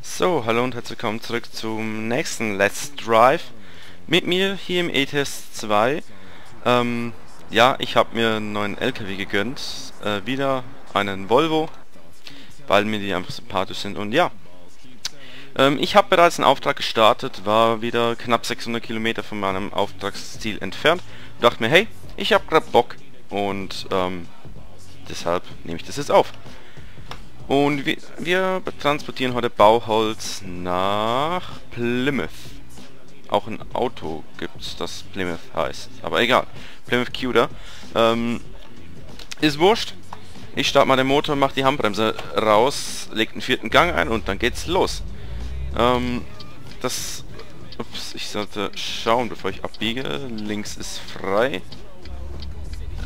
So, hallo und herzlich willkommen zurück zum nächsten Let's Drive mit mir hier im ETS 2. Ja, ich habe mir einen neuen LKW gegönnt, wieder einen Volvo, weil mir die einfach sympathisch sind und ja. Ich habe bereits einen Auftrag gestartet, war wieder knapp 600 Kilometer von meinem Auftragsziel entfernt. Dachte mir, hey, ich habe gerade Bock und deshalb nehme ich das jetzt auf. Und wir transportieren heute Bauholz nach Plymouth. Auch ein Auto gibt es, das Plymouth heißt. Aber egal. Plymouth Cuda. Ist wurscht. Ich starte mal den Motor, mache die Handbremse raus, lege den vierten Gang ein und dann geht's los. Ups, ich sollte schauen, bevor ich abbiege. Links ist frei.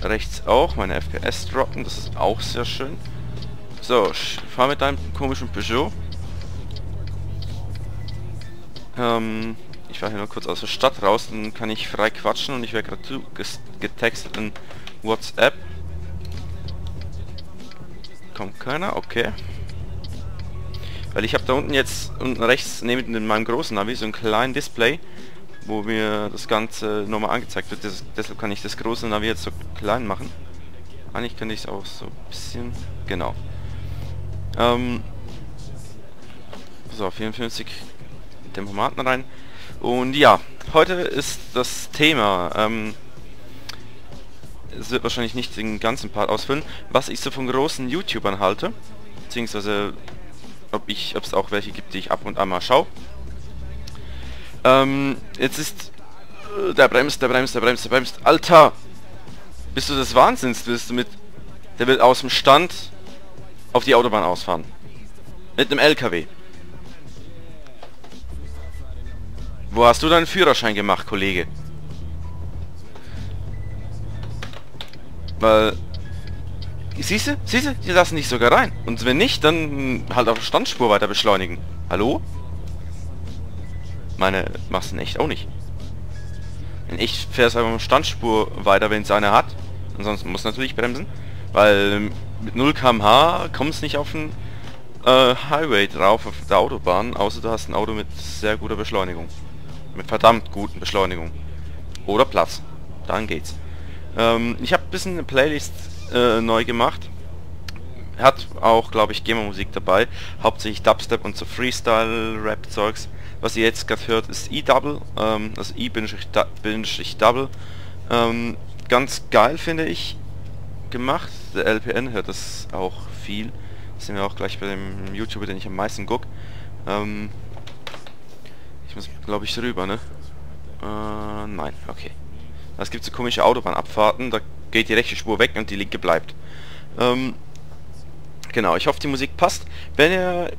Rechts auch. Meine FPS droppen, das ist auch sehr schön. So, fahr mit deinem komischen Peugeot. Ich fahre hier nur kurz aus der Stadt raus, dann kann ich frei quatschen und ich werde gerade getextet in WhatsApp. Kommt keiner, okay. Weil ich habe da unten jetzt, unten rechts, neben meinem großen Navi, so ein kleines Display, wo mir das Ganze nochmal angezeigt wird. Deshalb kann ich das große Navi jetzt so klein machen. Eigentlich könnte ich es auch so ein bisschen... Genau. So, 54 Tempomaten rein. Und ja, heute ist das Thema. Es wird wahrscheinlich nicht den ganzen Part ausfüllen, was ich so von großen YouTubern halte. Beziehungsweise, ob es auch welche gibt, die ich ab und an mal schaue. Jetzt ist... Der bremst. Alter! Bist du des Wahnsinns? Der will aus dem Stand auf die Autobahn ausfahren. Mit einem LKW. Wo hast du deinen Führerschein gemacht, Kollege? Weil... Siehste? Die lassen dich sogar rein. Und wenn nicht, dann halt auf der Standspur weiter beschleunigen. Hallo? Meine machst du echt auch nicht. Wenn ich fähr's einfach auf der Standspur weiter, wenn es einer hat. Ansonsten muss natürlich bremsen. Weil mit 0 km/h kommst nicht auf den Highway drauf, auf der Autobahn, außer du hast ein Auto mit sehr guter Beschleunigung. Mit verdammt guten Beschleunigung. Oder Platz. Dann geht's. Ich habe ein bisschen eine Playlist neu gemacht. Hat auch, glaube ich, Gamer-Musik dabei. Hauptsächlich Dubstep und so Freestyle-Rap-Zeugs. Was ihr jetzt gerade hört, ist E-Double. Also E-Double. Ganz geil, finde ich. Gemacht. Der LPN hört das auch viel. Das sind wir auch gleich bei dem YouTuber, den ich am meisten gucke. Ich muss, glaube ich, rüber, ne? Nein, okay. Es gibt so komische Autobahnabfahrten, da geht die rechte Spur weg und die linke bleibt. Genau, ich hoffe, die Musik passt. Wenn ihr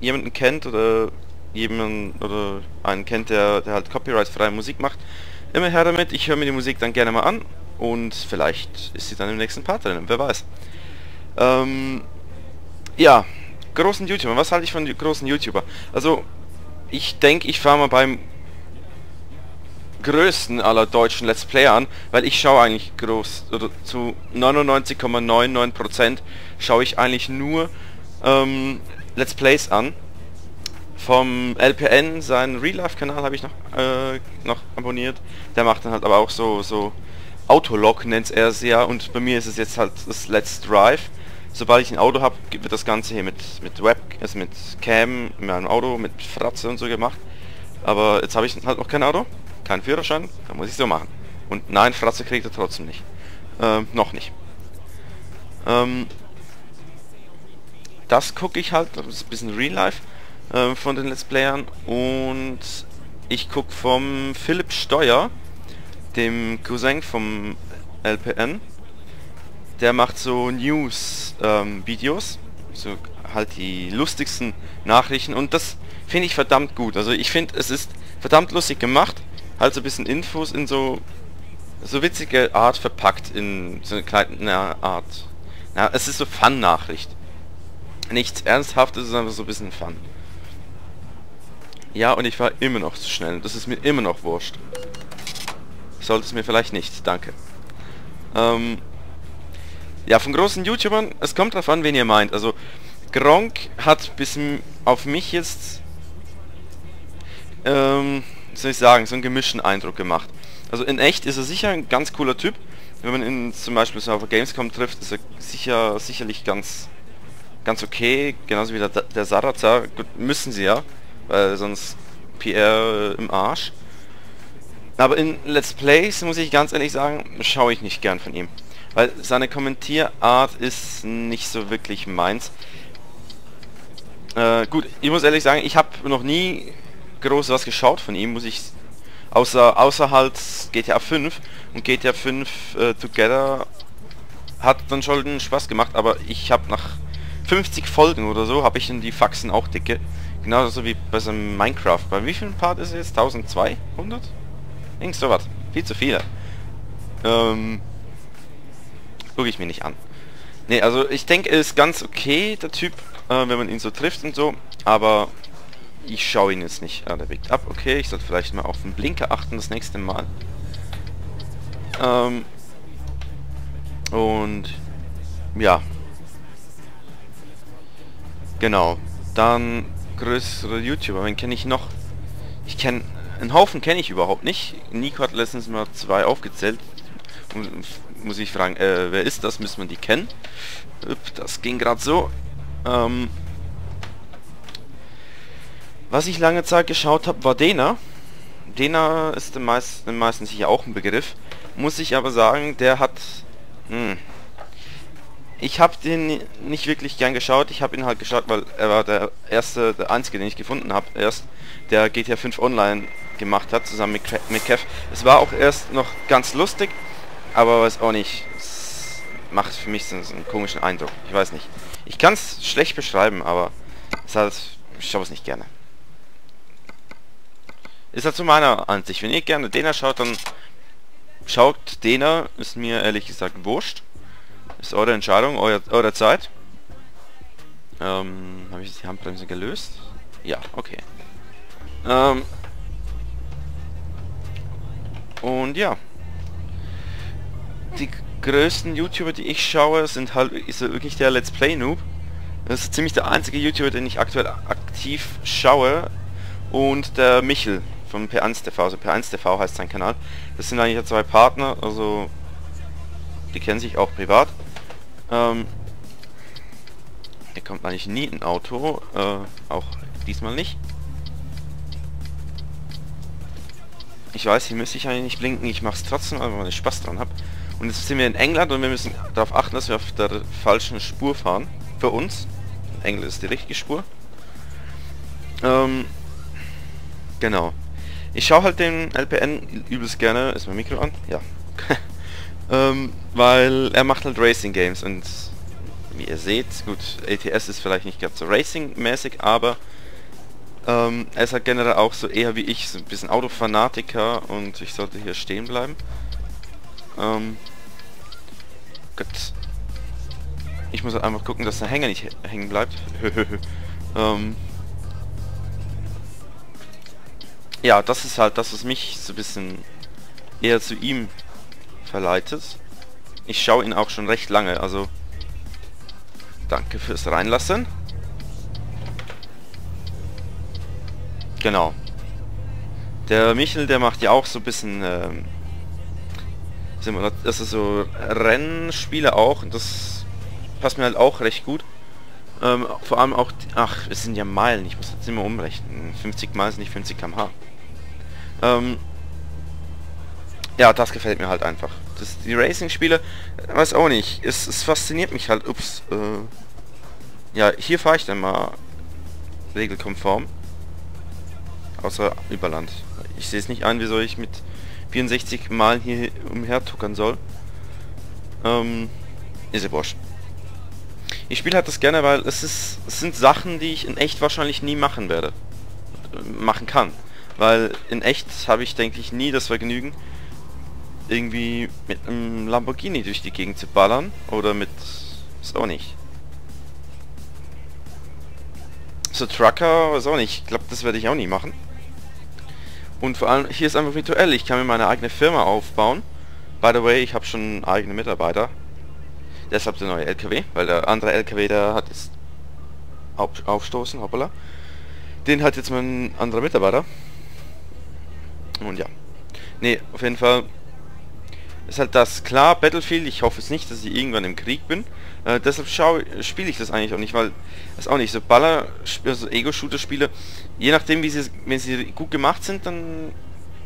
jemanden kennt oder einen kennt, der halt copyright-freie Musik macht, immer her damit. Ich höre mir die Musik dann gerne mal an. Und vielleicht ist sie dann im nächsten Part drin, wer weiß. Ja, großen YouTuber. Was halte ich von großen YouTuber? Also, ich denke, ich fahre mal beim größten aller deutschen Let's Player an, weil ich schaue eigentlich groß, oder zu 99,99% schaue ich eigentlich nur Let's Plays an. Vom LPN, seinen Real-Life-Kanal habe ich noch abonniert. Der macht dann halt aber auch so Autolog nennt er es ja, und bei mir ist es jetzt halt das Let's Drive. Sobald ich ein Auto habe, wird das Ganze hier mit Cam, mit einem Auto, mit Fratze und so gemacht. Aber jetzt habe ich halt noch kein Auto, keinen Führerschein, dann muss ich es so machen. Und nein, Fratze kriegt er trotzdem nicht. Noch nicht. Das gucke ich halt, das ist ein bisschen Real Life von den Let's Playern. Und ich gucke vom Philipp Steuer, dem Cousin vom LPN, der macht so News-Videos, so halt die lustigsten Nachrichten und das finde ich verdammt gut. Also ich finde, es ist verdammt lustig gemacht, halt so ein bisschen Infos in so witzige Art verpackt, in so eine kleine Art. Na, es ist so Fun-Nachricht. Nichts Ernsthaftes, es ist einfach so ein bisschen Fun. Ja, und ich war immer noch zu schnell, das ist mir immer noch wurscht. Sollte es mir vielleicht nicht, danke. Ja, von großen YouTubern, es kommt drauf an, wen ihr meint. Also, Gronkh hat bis auf mich jetzt, soll ich sagen, so einen gemischten Eindruck gemacht. Also in echt ist er sicher ein ganz cooler Typ. Wenn man ihn zum Beispiel so auf Gamescom trifft, ist er sicherlich ganz okay. Genauso wie der Sarazar. Gut, müssen sie ja, weil sonst PR im Arsch. Aber in Let's Plays, muss ich ganz ehrlich sagen, schaue ich nicht gern von ihm. Weil seine Kommentierart ist nicht so wirklich meins. Gut, ich muss ehrlich sagen, ich habe noch nie groß was geschaut von ihm, muss ich... Außer halt GTA 5 und GTA 5 Together hat dann schon Spaß gemacht, aber ich habe nach 50 Folgen oder so, habe ich in die Faxen auch dicke. Genauso wie bei so einem Minecraft. Bei wie vielen Part ist er jetzt? 1200? Irgend so was. Viel zu viele. Gucke ich mir nicht an. Ne, also ich denke, er ist ganz okay, der Typ, wenn man ihn so trifft und so, aber... Ich schaue ihn jetzt nicht. Ah, der biegt ab. Okay, ich sollte vielleicht mal auf den Blinker achten das nächste Mal. Und... Ja. Genau. Dann größere YouTuber. Wen kenne ich noch? Ich kenne... Einen Haufen kenne ich überhaupt nicht. Nico hat letztens mal 2 aufgezählt. Und muss ich fragen, wer ist das? Müssen wir die kennen? Das ging gerade so. Was ich lange Zeit geschaut habe, war Denner. Denner ist den meisten sicher auch ein Begriff. Muss ich aber sagen, der hat... Ich habe den nicht wirklich gern geschaut. Ich habe ihn halt geschaut, weil er war der einzige, den ich gefunden habe. Erst der GTA 5 Online gemacht hat, zusammen mit Kev. Es war auch erst noch ganz lustig, aber weiß auch nicht. Es macht für mich so einen komischen Eindruck. Ich weiß nicht. Ich kann es schlecht beschreiben, aber es hat, ich schaue es nicht gerne. Ist das zu meiner Ansicht. Wenn ihr gerne Denner schaut, dann schaut Denner. Ist mir ehrlich gesagt wurscht. Ist eure Entscheidung, eure Zeit. Habe ich die Handbremse gelöst? Ja, okay. Und ja. Die größten YouTuber, die ich schaue, sind halt ist wirklich der Let's Play Noob. Das ist ziemlich der einzige YouTuber, den ich aktuell aktiv schaue. Und der Michel von P1TV, also P1TV heißt sein Kanal. Das sind eigentlich 2 Partner, also die kennen sich auch privat. Hier kommt eigentlich nie ein Auto, auch diesmal nicht. Ich weiß, hier müsste ich eigentlich nicht blinken, ich mache es trotzdem, weil ich Spaß dran habe. Und jetzt sind wir in England und wir müssen darauf achten, dass wir auf der falschen Spur fahren. Für uns. In England ist die richtige Spur. Genau. Ich schaue halt den LPN übelst gerne. Ist mein Mikro an? Ja. Weil er macht halt Racing Games und wie ihr seht, gut, ETS ist vielleicht nicht ganz so Racing-mäßig, aber er ist halt generell auch so eher wie ich, so ein bisschen Autofanatiker und ich sollte hier stehen bleiben. Gut. Ich muss halt einfach gucken, dass der Hänger nicht hängen bleibt. Ja, das ist halt das, was mich so ein bisschen eher zu ihm verleitet. Ich schaue ihn auch schon recht lange, also danke fürs Reinlassen. Genau. Der Michel, der macht ja auch so ein bisschen das ist so Rennspiele auch und das passt mir halt auch recht gut. Vor allem auch, ach, es sind ja Meilen, ich muss jetzt immer umrechnen. 50 Meilen sind nicht 50 km/h. Ja, das gefällt mir halt einfach. Die Racing-Spiele, weiß auch nicht. Es fasziniert mich halt. Ups. Ja, hier fahre ich dann mal regelkonform. Außer über Land. Ich sehe es nicht ein, wieso ich mit 64 Meilen hier umher tuckern soll. Ist ja Bosch. Ich spiele halt das gerne, weil es sind Sachen, die ich in echt wahrscheinlich nie machen werde. Machen kann. Weil in echt habe ich, denke ich, nie das Vergnügen, irgendwie mit einem Lamborghini durch die Gegend zu ballern. Oder mit... ist auch nicht. So Trucker, ist auch nicht. Ich glaube, das werde ich auch nie machen. Und vor allem, hier ist einfach virtuell. Ich kann mir meine eigene Firma aufbauen. By the way, ich habe schon einen eigenen Mitarbeiter. Deshalb der neue LKW, weil der andere LKW, der hat ist aufstoßen, hoppala. Den hat jetzt mein anderer Mitarbeiter. Und ja. Ne, auf jeden Fall ist halt das klar, Battlefield, ich hoffe es nicht, dass ich irgendwann im Krieg bin. Deshalb spiele ich das eigentlich auch nicht, weil es auch nicht so Baller, also Ego-Shooter-Spiele, je nachdem, wie sie, wenn sie gut gemacht sind, dann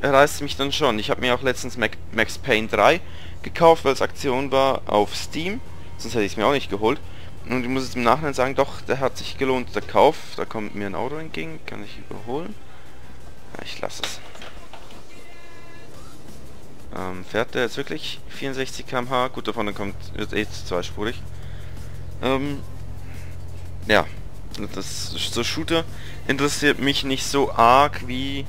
reißt mich dann schon. Ich habe mir auch letztens Max Payne 3 gekauft, weil es Aktion war auf Steam, sonst hätte ich es mir auch nicht geholt. Und ich muss jetzt im Nachhinein sagen, doch, der hat sich gelohnt, der Kauf. Da kommt mir ein Auto entgegen, kann ich überholen? Ja, ich lasse es. Fährt der jetzt wirklich 64 km/h? Gut, davon kommt, wird eh zweispurig. Ja, das so Shooter interessiert mich nicht so arg wie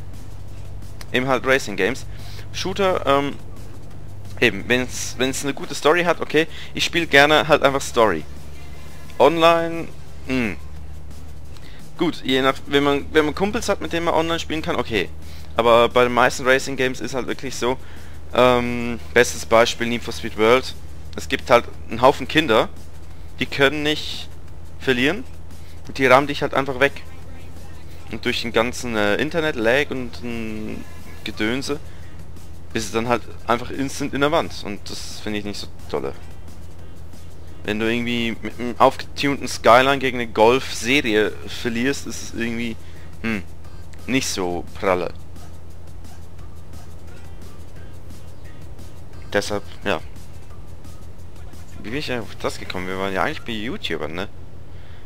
eben halt Racing Games. Shooter, eben, wenn es eine gute Story hat, okay, ich spiele gerne halt einfach Story. Online, gut, je nach, wenn man Kumpels hat, mit denen man online spielen kann, okay. Aber bei den meisten Racing Games ist halt wirklich so, bestes Beispiel Need for Speed World. Es gibt halt einen Haufen Kinder, die können nicht verlieren und die rammen dich halt einfach weg. Und durch den ganzen Internet-Lag und Gedönse bist du dann halt einfach instant in der Wand. Und das finde ich nicht so tolle. Wenn du irgendwie mit einem aufgetunten Skyline gegen eine Golf-Serie verlierst, ist es irgendwie nicht so pralle. Deshalb, ja. Wie bin ich denn auf das gekommen? Wir waren ja eigentlich bei YouTubern, ne?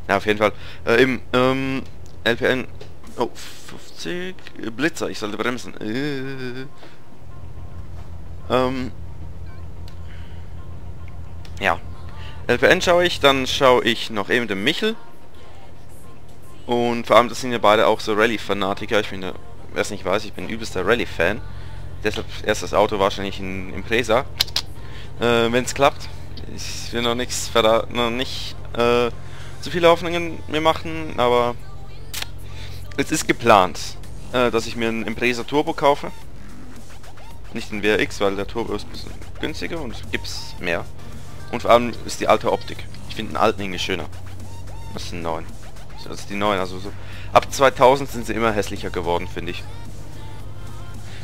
Na, auf jeden Fall. Im LPN... Oh, 50... Blitzer, ich sollte bremsen. Ja. LPN schaue ich, dann schaue ich noch eben den Michel. Und vor allem, das sind ja beide auch so Rallye-Fanatiker. Ich bin da... Wer es nicht weiß, ich bin ein übelster Rallye-Fan. Deshalb erst das Auto wahrscheinlich in Impreza. Wenn es klappt. Ich will noch nichts verraten, noch nicht zu viele Hoffnungen mir machen, aber es ist geplant, dass ich mir einen Impreza Turbo kaufe. Nicht den WRX, weil der Turbo ist ein bisschen günstiger und es gibt's mehr. Und vor allem ist die alte Optik. Ich finde den alten irgendwie schöner. Das ist ein 9. Das ist die 9, also so. Ab 2000 sind sie immer hässlicher geworden, finde ich.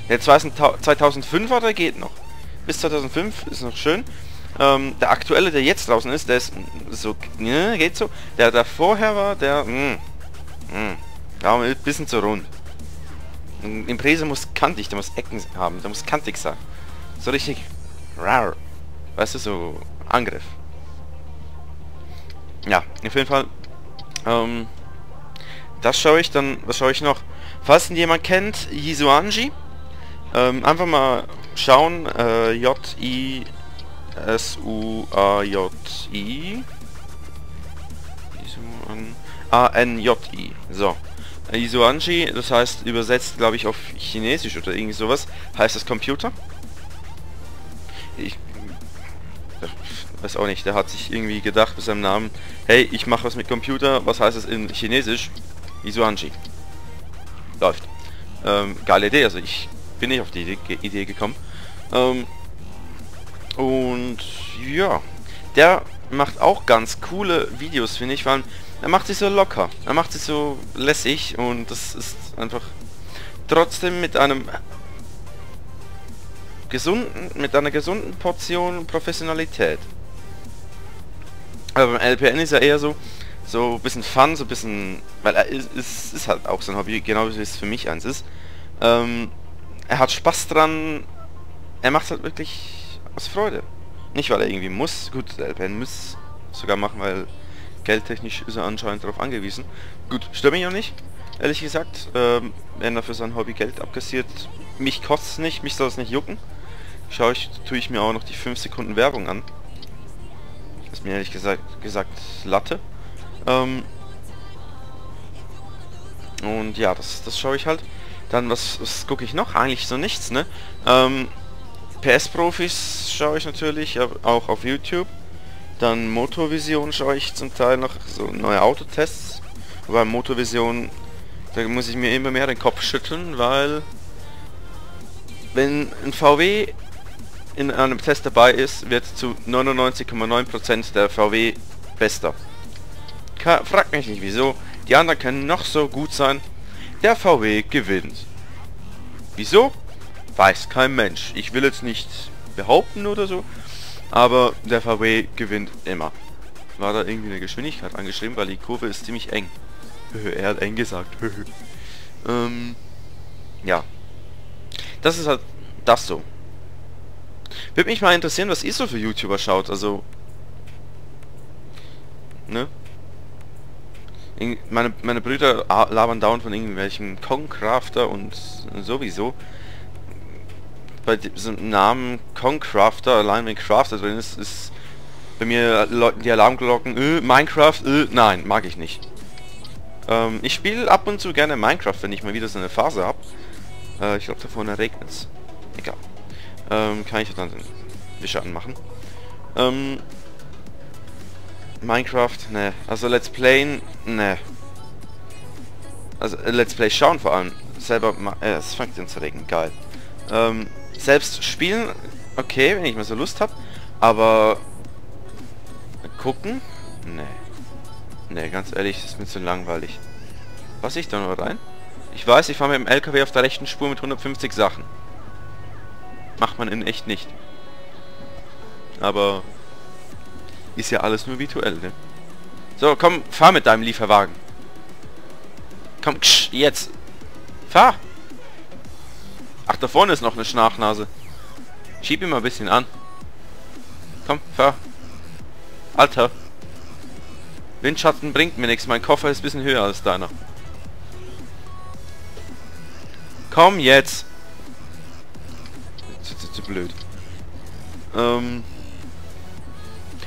Der 2005er, der geht noch. Bis 2005 ist noch schön. Der aktuelle, der jetzt draußen ist, der ist so, ne, geht so. Der, der vorher war, der, ja, ein bisschen zu rund. Ein Impreza muss kantig, der muss Ecken haben, der muss kantig sein. So richtig, rar. Weißt du, so Angriff. Ja, auf jeden Fall, das schaue ich dann, was schaue ich noch? Falls denn jemand kennt, Yizuanji. Einfach mal schauen, J-I-S-U-A-J-I A-N-J-I, so Yizuanji, das heißt übersetzt glaube ich auf Chinesisch oder irgendwie sowas, heißt das Computer. Ich weiß auch nicht, der hat sich irgendwie gedacht mit seinem Namen, hey, ich mache was mit Computer, was heißt es in Chinesisch? Yizuanji. Läuft. Geile Idee, also ich bin nicht auf die Idee gekommen. Und ja, der macht auch ganz coole Videos, finde ich, weil er macht sich so locker, er macht sich so lässig und das ist einfach trotzdem mit einem gesunden, mit einer gesunden Portion Professionalität. Aber beim LPN ist er eher so ein bisschen Fun, so ein bisschen, weil er ist halt auch so ein Hobby, genau wie es für mich eins ist. Er hat Spaß dran, er macht es halt wirklich aus Freude. Nicht, weil er irgendwie muss, gut, der LPN muss sogar machen, weil geldtechnisch ist er anscheinend darauf angewiesen. Gut, stört mich auch nicht, ehrlich gesagt, wenn er für sein Hobby Geld abkassiert, mich kostet es nicht, mich soll es nicht jucken. Tue ich mir auch noch die 5 Sekunden Werbung an. Das ist mir ehrlich gesagt Latte. Und ja, das schaue ich halt. Dann, was gucke ich noch? Eigentlich so nichts, ne? PS-Profis schaue ich natürlich, auch auf YouTube. Dann Motorvision schaue ich zum Teil noch, so neue Autotests. Wobei Motorvision, da muss ich mir immer mehr den Kopf schütteln, weil wenn ein VW in einem Test dabei ist, wird zu 99,9% der VW bester. Frag mich nicht wieso. Die anderen können noch so gut sein. Der VW gewinnt. Wieso? Weiß kein Mensch. Ich will jetzt nicht behaupten oder so. Aber der VW gewinnt immer. War da irgendwie eine Geschwindigkeit angeschrieben, weil die Kurve ist ziemlich eng. Er hat eng gesagt. Ja. Das ist halt das so. Würde mich mal interessieren, was ihr so für YouTuber schaut. Also... Ne? Meine Brüder labern dauernd von irgendwelchen Concrafter und sowieso. Bei diesem Namen Concrafter, allein wenn Crafter drin ist, ist bei mir Leuten die Alarmglocken, Minecraft, nein, mag ich nicht. Ich spiele ab und zu gerne Minecraft, wenn ich mal wieder so eine Phase habe. Ich glaube da vorne regnet es. Egal. Kann ich dann den Wischer anmachen. Minecraft, ne. Also Let's Playen, ne. Also Let's Play schauen vor allem. Selber, es fängt an zu regnen, geil. Selbst spielen, okay, wenn ich mal so Lust habe. Aber gucken? Ne. Ne, ganz ehrlich, das ist mir zu langweilig. Was ich da noch rein? Ich weiß, ich fahre mit dem LKW auf der rechten Spur mit 150 Sachen. Macht man in echt nicht. Aber... ist ja alles nur virtuell, ne? So, komm, fahr mit deinem Lieferwagen. Komm, ksch, jetzt. Fahr. Ach, da vorne ist noch eine Schnarchnase. Schieb ihn mal ein bisschen an. Komm, fahr. Alter. Windschatten bringt mir nichts. Mein Koffer ist ein bisschen höher als deiner. Komm jetzt. Zu blöd.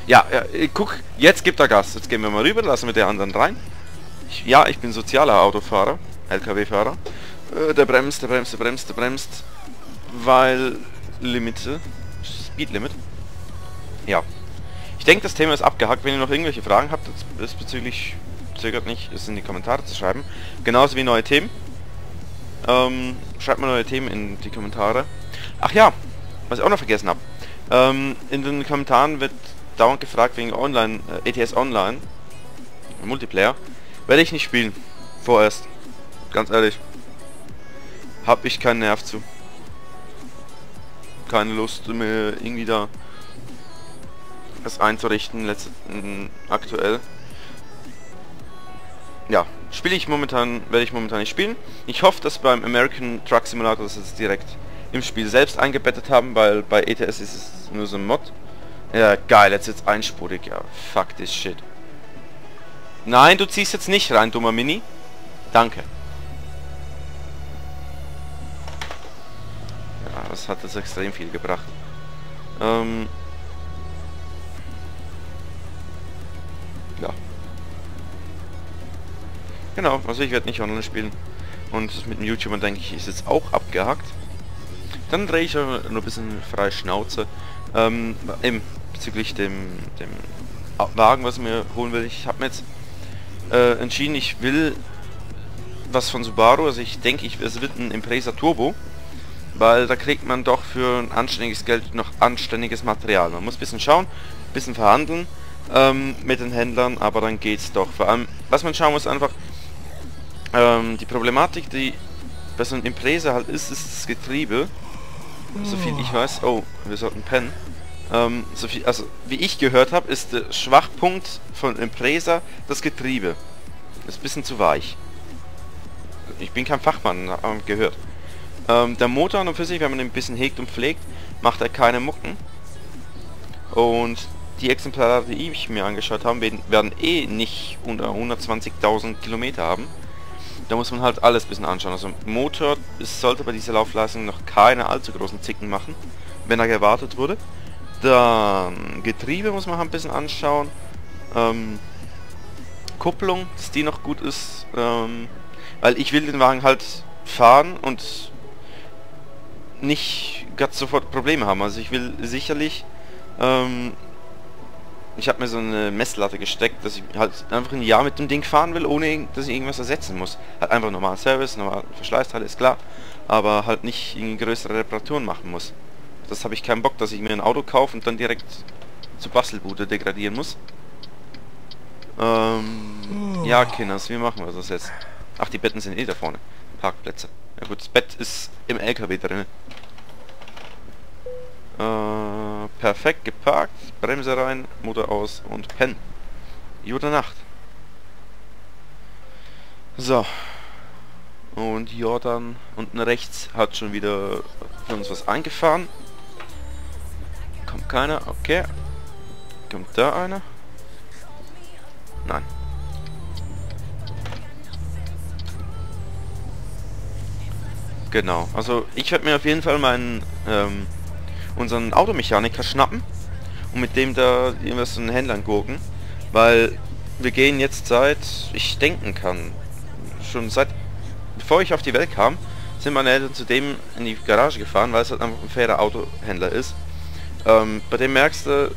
Ja, guck, jetzt gibt er Gas. Jetzt gehen wir mal rüber, lassen wir der anderen rein. Ja, ich bin sozialer Autofahrer, LKW-Fahrer. Der bremst. Weil... Limite. Speed Limit. Ja. Ich denke, das Thema ist abgehakt. Wenn ihr noch irgendwelche Fragen habt, bezüglich... zögert nicht, es in die Kommentare zu schreiben. Genauso wie neue Themen. Schreibt mal neue Themen in die Kommentare. Ach ja, was ich auch noch vergessen habe. In den Kommentaren wird... dauernd gefragt wegen Online, ETS Online Multiplayer. Werde ich nicht spielen. Vorerst. Ganz ehrlich. Hab ich keinen Nerv zu. Keine Lust mir irgendwie da das einzurichten. Aktuell. Ja. Werde ich momentan nicht spielen. Ich hoffe, dass beim American Truck Simulator das jetzt direkt im Spiel selbst eingebettet haben, weil bei ETS ist es nur so ein Mod. Ja, geil, jetzt einspurig, ja. Fuck this shit. Nein, du ziehst jetzt nicht rein, dummer Mini. Danke. Ja, das hat jetzt extrem viel gebracht. Ja. Genau, also ich werde nicht online spielen. Und mit dem YouTuber, denke ich, ist jetzt auch abgehakt. Dann drehe ich nur ein bisschen freie Schnauze. Bezüglich dem Wagen, was ich mir holen will. Ich habe mir jetzt entschieden, ich will was von Subaru. Also ich denke, es wird ein Impreza Turbo. Weil da kriegt man doch für ein anständiges Geld noch anständiges Material. Man muss ein bisschen schauen, ein bisschen verhandeln mit den Händlern, aber dann geht's doch. Vor allem, was man schauen muss, einfach die Problematik, die bei so einem Impreza halt ist das Getriebe. So viel ich weiß. Oh, wir sollten pennen. So viel, also wie ich gehört habe, ist der Schwachpunkt von Impreza das Getriebe. Ist ein bisschen zu weich. Ich bin kein Fachmann, habe gehört. Der Motor an und für sich, wenn man den ein bisschen hegt und pflegt, macht er keine Mucken. Und die Exemplare, die ich mir angeschaut habe, werden eh nicht unter 120.000 Kilometer haben. Da muss man halt alles ein bisschen anschauen. Also Motor sollte bei dieser Laufleistung noch keine allzu großen Zicken machen, wenn er gewartet wurde. Dann Getriebe muss man ein bisschen anschauen. Kupplung, dass die noch gut ist. Weil ich will den Wagen halt fahren und nicht ganz sofort Probleme haben. Also ich will sicherlich... ich habe mir so eine Messlatte gesteckt, dass ich halt einfach ein Jahr mit dem Ding fahren will, ohne dass ich irgendwas ersetzen muss. Halt einfach normal Service, normal Verschleißteile, ist klar. Aber halt nicht größere Reparaturen machen muss. Das habe ich keinen Bock, dass ich mir ein Auto kaufe und dann direkt zur Bastelbude degradieren muss. Ja, Kinders, wie machen wir das jetzt? Ach, die Betten sind eh da vorne. Parkplätze. Ja gut, das Bett ist im LKW drin. Perfekt geparkt. Bremse rein, Motor aus und pennen. Gute Nacht. So. Und Jordan unten rechts hat schon wieder von uns was angefahren. Kommt keiner, okay. Kommt da einer? Nein. Genau, also ich werde mir auf jeden Fall meinen unseren Automechaniker schnappen und mit dem da irgendwas zu den Händlern gucken, weil wir gehen jetzt seit ich denken kann, schon seit bevor ich auf die Welt kam, sind meine Eltern zu dem in die Garage gefahren, weil es halt einfach ein fairer Autohändler ist. Bei dem merkst du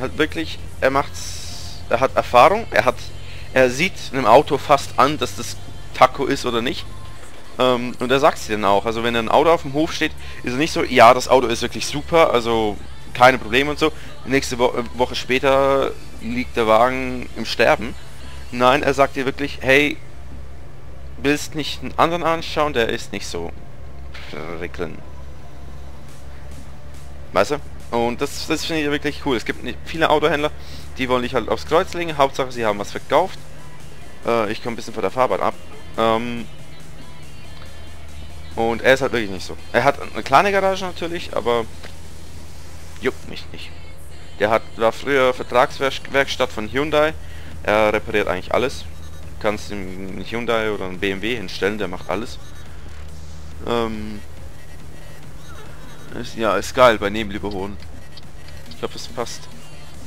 halt wirklich, er hat Erfahrung, er sieht einem Auto fast an, dass das Taco ist oder nicht. Und er sagt es dir dann auch. Also wenn ein Auto auf dem Hof steht, ist er nicht so, ja, das Auto ist wirklich super, also keine Probleme und so. Nächste Woche später liegt der Wagen im Sterben. Nein, er sagt dir wirklich, hey, willst nicht einen anderen anschauen, der ist nicht so prickeln. Weißt du? Und das finde ich wirklich cool. Es gibt viele Autohändler, die wollen dich halt aufs Kreuz legen. Hauptsache, sie haben was verkauft. Ich komme ein bisschen von der Fahrbahn ab. Und er ist halt wirklich nicht so. Er hat eine kleine Garage natürlich, aber juckt mich nicht. Der war früher Vertragswerkstatt von Hyundai. Er repariert eigentlich alles. Kannst einen Hyundai oder einen BMW hinstellen, der macht alles. Ja, ist geil bei Nebel überholen. Ich glaube, das passt.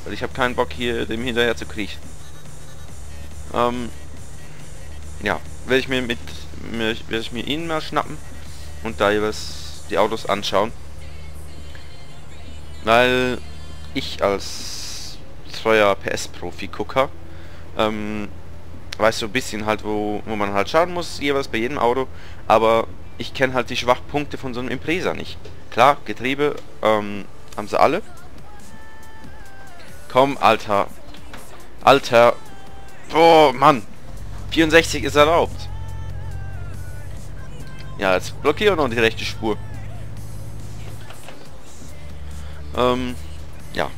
Weil ich habe keinen Bock, hier dem hinterher zu kriechen. Ja, werde ich mir ihn mal schnappen und da jeweils die Autos anschauen. Weil ich als treuer PS-Profi-Gucker weiß so ein bisschen halt, wo man halt schauen muss, jeweils bei jedem Auto, aber ich kenne halt die Schwachpunkte von so einem Impreza nicht. Klar, Getriebe haben sie alle. Komm, Alter. Alter. Oh, Mann. 64 ist erlaubt. Ja, jetzt blockieren wir noch die rechte Spur. Ja.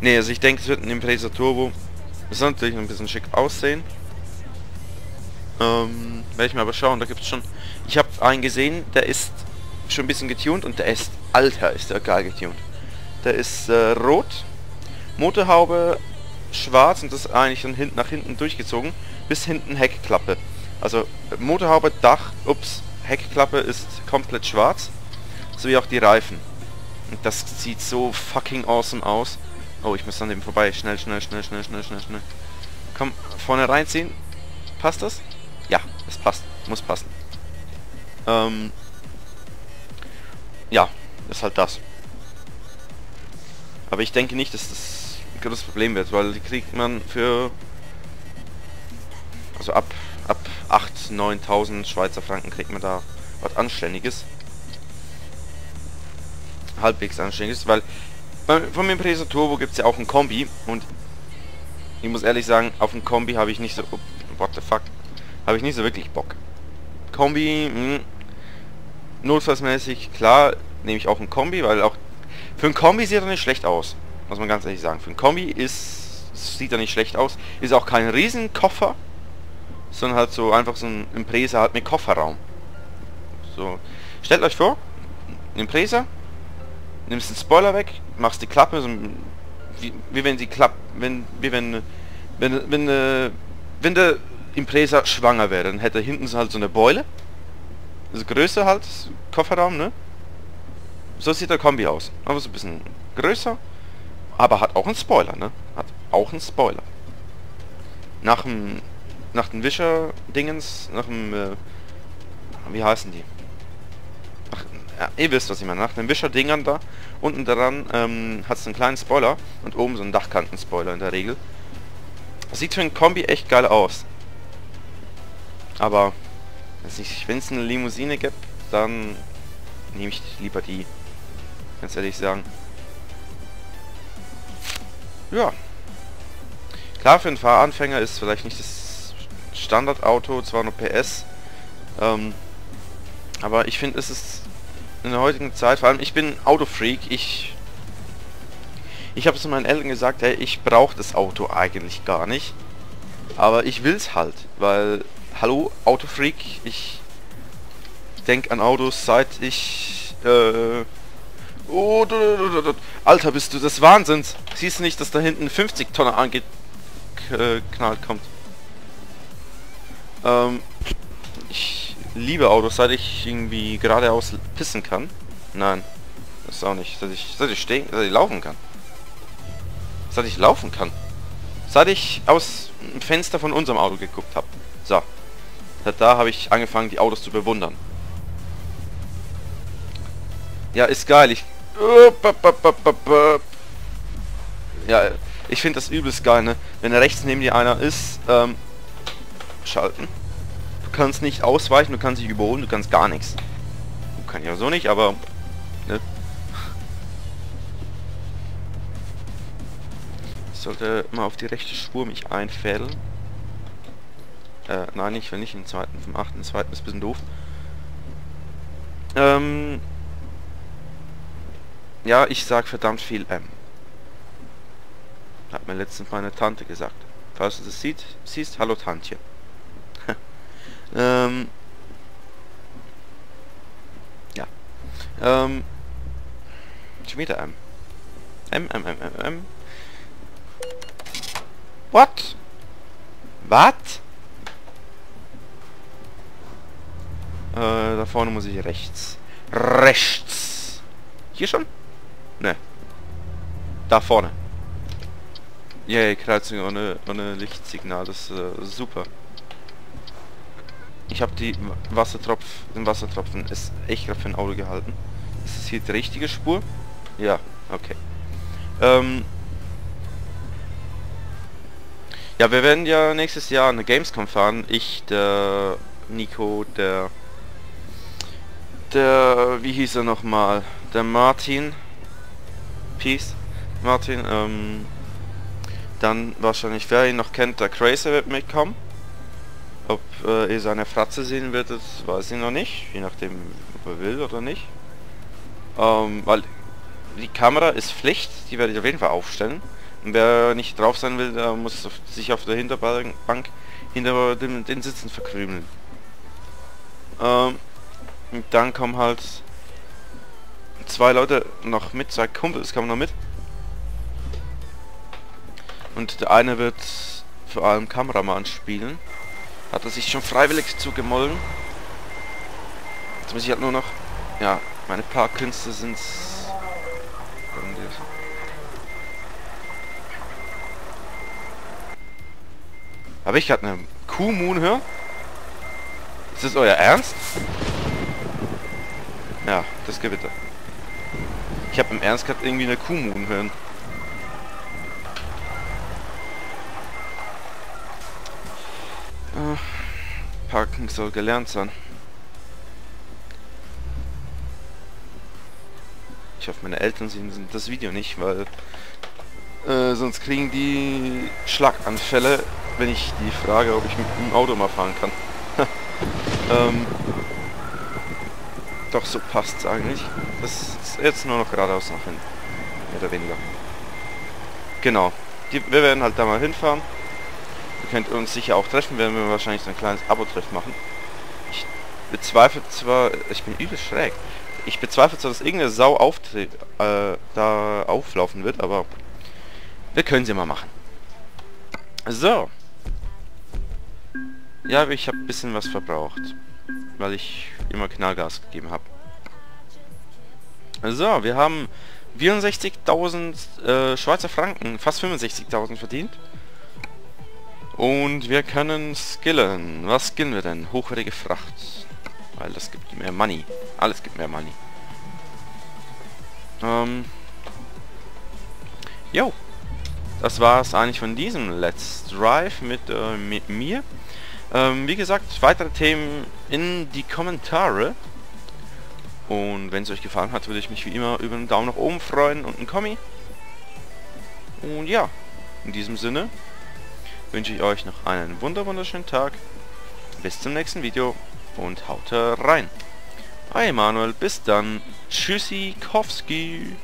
Ne, also ich denke, es wird ein Impreza Turbo. Das soll natürlich ein bisschen schick aussehen. Werde ich mal aber schauen, da gibt es schon... Ich habe einen gesehen, der ist schon ein bisschen getunt und der ist... Alter, ist der geil getunt. Der ist rot, Motorhaube schwarz und das eigentlich dann nach hinten durchgezogen, bis hinten Heckklappe. Also Motorhaube, Dach, ups, Heckklappe ist komplett schwarz, sowie auch die Reifen. Und das sieht so fucking awesome aus. Oh, ich muss an dem vorbei. Schnell, schnell, schnell, schnell, schnell, schnell, schnell. Komm, vorne reinziehen. Passt das? Ja, es passt. Muss passen. Ja, ist halt das. Aber ich denke nicht, dass das ein großes Problem wird, weil die kriegt man für... Also ab 8.000, 9.000 Schweizer Franken kriegt man da was Anständiges. Halbwegs Anständiges, weil vom Impreza Turbo gibt es ja auch ein Kombi und ich muss ehrlich sagen, auf ein Kombi habe ich nicht so... What the fuck? Habe ich nicht so wirklich Bock. Kombi, notfallsmäßig, klar, nehme ich auch ein Kombi, weil auch... Für ein Kombi sieht er nicht schlecht aus, muss man ganz ehrlich sagen. Für ein Kombi sieht er nicht schlecht aus, ist auch kein Riesenkoffer, sondern halt so einfach so ein Impreza halt mit Kofferraum. So, stellt euch vor, ein Impreza, nimmst den Spoiler weg, machst die Klappe, so wie wenn sie klappt, wenn der Impreza schwanger wäre, dann hätte er hinten so halt so eine Beule, also größer halt, Kofferraum, ne? So sieht der Kombi aus, aber so ein bisschen größer, aber hat auch einen Spoiler, ne? Hat auch einen Spoiler. Nach dem Wischer-Dingens, nach dem, wie heißen die? Ach, ja, ihr wisst, was ich meine. Nach den Wischer-Dingern da, unten daran hat es einen kleinen Spoiler und oben so einen Dachkanten-Spoiler in der Regel. Sieht für einen Kombi echt geil aus. Aber, wenn es eine Limousine gibt, dann nehme ich lieber die. Ganz ehrlich sagen. Ja. Klar, für einen Fahranfänger ist vielleicht nicht das Standardauto, 200 PS. Aber ich finde, es ist in der heutigen Zeit, vor allem ich bin Autofreak, ich habe es meinen Eltern gesagt, hey, ich brauche das Auto eigentlich gar nicht. Aber ich will es halt, weil, hallo, Autofreak, ich denke an Autos seit ich, oh, Alter, bist du des Wahnsinns. Siehst du nicht, dass da hinten 50 Tonner angeknallt kommt? Ich liebe Autos, seit ich irgendwie geradeaus pissen kann. Nein, das ist auch nicht. Seit ich laufen kann. Seit ich aus dem Fenster von unserem Auto geguckt habe. So. Da habe ich angefangen, die Autos zu bewundern. Ja, ist geil. Ja, ich finde das übelst geil, ne? Wenn rechts neben dir einer ist, schalten. Du kannst nicht ausweichen, du kannst dich überholen, du kannst gar nichts. Du kannst ja so nicht, aber... Ne? Sollte mal auf die rechte Spur mich einfädeln. Nein, ich will nicht im zweiten, vom achten. Im zweiten ist ein bisschen doof. Ja, ich sag verdammt viel M. Hat mir letztens meine Tante gesagt. Falls du das siehst, hallo Tantchen. Ja. Schon wieder M. M. What? What? Da vorne muss ich rechts. Rechts. Hier schon? Ne. Da vorne. Yay, Kreuzung ohne Lichtsignal. Das ist super. Ich habe den Wassertropfen ist echt gerade für ein Auto gehalten. Ist das hier die richtige Spur? Ja, okay. Ja, wir werden ja nächstes Jahr eine Gamescom fahren. Ich, der Nico, der wie hieß er nochmal? Der Martin. Peace. Martin, dann wahrscheinlich, wer ihn noch kennt, der Craig wird mitkommen. Ob ihr seine Fratze sehen wird, das weiß ich noch nicht. Je nachdem, ob er will oder nicht. Weil die Kamera ist Pflicht, die werde ich auf jeden Fall aufstellen. Und wer nicht drauf sein will, der muss sich auf der Hinterbank hinter den Sitzen verkrümeln. Und dann kommen halt zwei Leute noch mit, zwei Kumpels kommen noch mit. Und der eine wird vor allem Kameramann spielen. Hat er sich schon freiwillig zugemollen. Jetzt muss ich halt nur noch... Ja, meine paar Künste sind's... Habe ich gerade eine Kuhmoon hören? Ist das euer Ernst? Ja, das Gewitter. Ich habe im Ernst gerade irgendwie eine Kuhmoon hören. Parken soll gelernt sein. Ich hoffe, meine Eltern sehen das Video nicht, weil... sonst kriegen die Schlaganfälle, wenn ich die frage, ob ich mit dem Auto mal fahren kann. Doch, so passt's eigentlich. Das ist jetzt nur noch geradeaus nach hinten. Mehr oder weniger. Genau. Wir werden halt da mal hinfahren. Ihr könnt uns sicher auch treffen, werden wir wahrscheinlich so ein kleines Abo-Treff machen. Ich bezweifle zwar... Ich bin übel schräg. Ich bezweifle zwar, dass irgendeine Sau da auflaufen wird, aber... Wir können sie mal machen. So. Ja, ich habe ein bisschen was verbraucht. Weil ich immer Knallgas gegeben habe. So, wir haben 64.000 Schweizer Franken, fast 65.000 verdient. Und wir können skillen. Was skillen wir denn? Hochwertige Fracht. Weil das gibt mehr Money. Alles gibt mehr Money. Jo. Das war es eigentlich von diesem Let's Drive mit mir. Wie gesagt, weitere Themen in die Kommentare. Und wenn es euch gefallen hat, würde ich mich wie immer über einen Daumen nach oben freuen und einen Kommi. Und ja, in diesem Sinne, wünsche ich euch noch einen wunderschönen Tag. Bis zum nächsten Video und haut rein. Hi Manuel, bis dann. Tschüssikowski.